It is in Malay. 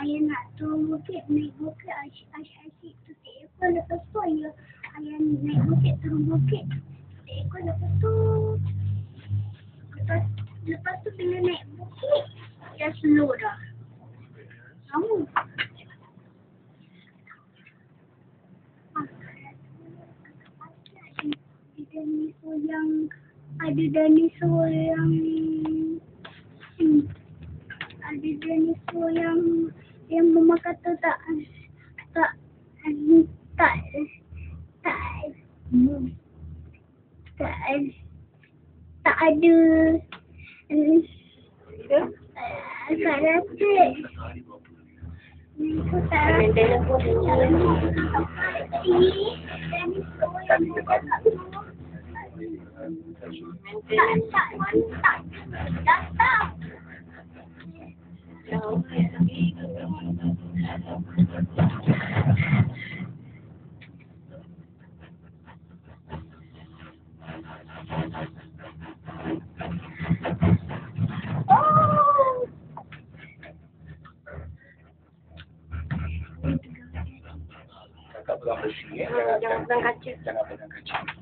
Ayah nak turun bukit, naik bukit, asyik-asyik tu seekor. Lepas tu ayah naik bukit, turun bukit, seekor. Lepas tu bila naik bukit, dia slow dah. Kamu? Ada dinosaur yang, yang mama kata tak ada karate ni tak ada telefon tak Kakak pegang besi ya. Jangan pegang kaca.